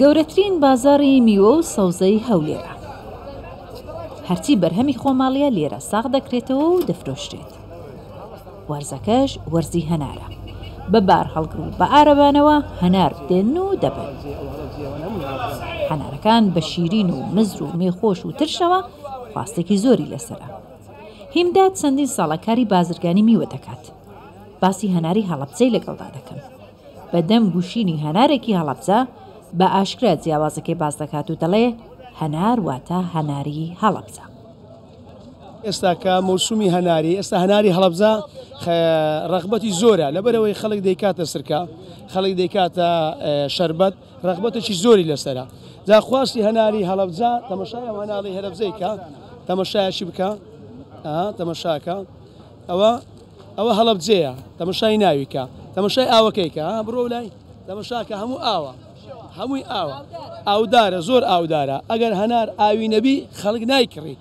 گەورەترین بازاری میوە و سەوزەی هەولێرە. هەرچی بەرهەمی خۆماڵیە لێرە ساغ دەکرێتەوە و دەفرۆشرێت. وەرزەکەش وەرزی هەنارە. بە بار هەڵگرن بە ئارەبانەوە هەنار بدێن و دەبن. هەنارەکان بە شیرین و مزر و مێخۆش و ترشەوە خواستێکی زۆری لەسرە. هیمداد چەندین ساڵە کاری بازرگانی میوە دەکات. باسی هەناری هەڵەبجەی لەگەڵدا دەکەم. بە دەم گوشینی هەنارێکی هەڵەبجە بە ئاشکرا جیاوازەکەی باز دەکات و دەڵێ هەنار واتە هەناری هەڵەبجە. ئێستا کە مەوسومی هەناری، ئێستا هەناری هەڵەبجە ڕغبەتی زۆرە، لەبەرەوەی خەڵک دەیکاتە سرکە، خەڵک دەیکاتە شەربەت، ڕغبەتێکی زۆری لەسەرە. جا خواستی هەناری هەڵەبجە تەمەشای ئەو هەناڵی هەرەبجەیکە، تەمەشایەکی بکە، تەمەشاکە، ئەوە هەڵەبجەیە، تەمەشای ناویکە، تەمەشای ئاوەکەیکە، بڕۆ لای تەمەشاکە هەموو ئاوە. هەمووی ئاوە، ئاودارە، زۆر ئاودارە. ئەگەر هەنار ئاوی نەبی خەڵک نایکڕی.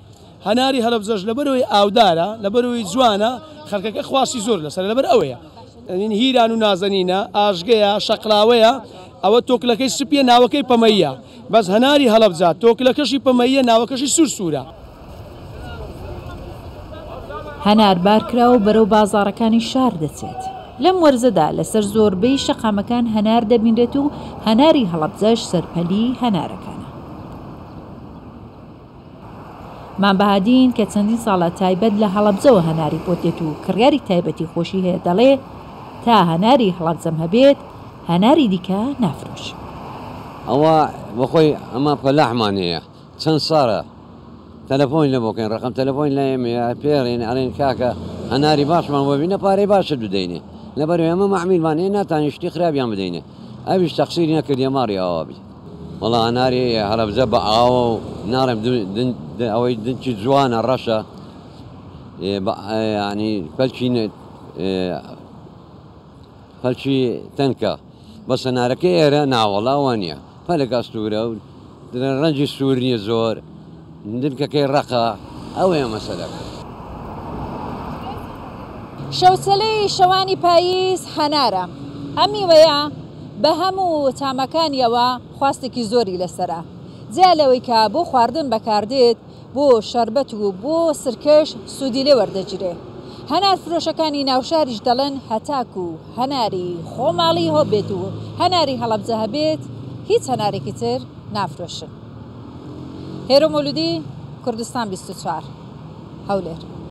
هەناری هەڵەبجەش لەبەرەوەی ئاودارە، لەبەرەوەی جوانە، خەڵکەکە خواستی زۆر لەسەر. لەبەر ئەوەیە هیران و نازەنینە، ئاژگەیە، شەقڵاوەیە، ئەوە تۆکلەکەی سپیە، ناوەکەی پەمەیە. بەس هەناری هەڵەبجە تۆکلەکەشی پەمەیە، ناوەکەشی سوورسوورە. هەنار بارکراوە بەرەو بازارەکانی شار دەچێت. لەم وەرزەدا لەسەر زۆربەی شەقامەکان هەنار دەبینرێت و هەناری هەڵەبجەش سەرپەلی هەنارەکانە. مامبەهادین کە چەندین ساڵە تایبەت لە هەڵەبجەوە هەناری پۆتێت و کڕیاری تایبەتی خۆشی هەیە دەڵێ تا هەناری هەڵەبجەم هەبێت هەناری دیکە نافرۆش. ئەوە بەخۆی ئەمە پەلاحمان هەیە چەند ساڵە تەلەفۆن لێ بۆکەین، ڕقم تەلەفۆن لێمەیە، پێڕێن ئەڵێن کاکە هەناری باشمان بۆ بینە پارەی باشە دودەینێ. لبرو يا ماما عميل ماني ناتاني شتي خراب يا مدينه ابيش تقصيرنا كدي ماري اوابي والله ناري هرب زبا او نار دن او دنتي جوانا رشا يعني فلشي تنكا بس ناركي رانا والله وانيا فلك استوره رنجي سوري زور ندلك كي رقا او يا مسلك شەوچەلەی شەوانی پاییز هەنارە. ئەم میوەیە بە هەموو تامەکانیەوە خواستێکی زۆری لەسرە. جیا لەوەی کە بۆ خواردن بەکاردێت، بۆ شەربەت و بۆ سرکەش سوودی لێ وەردەگیرێ. هەنار فرۆشەکانی ناوشاریش دەڵێن هەتاک و هەناری خۆماڵی هەبێت و هەناری هەڵەبجە هەبێت هیچ هەنارێکی تر نافرۆشن. هێرۆ مەولودی، کوردستان 24، هەولێر.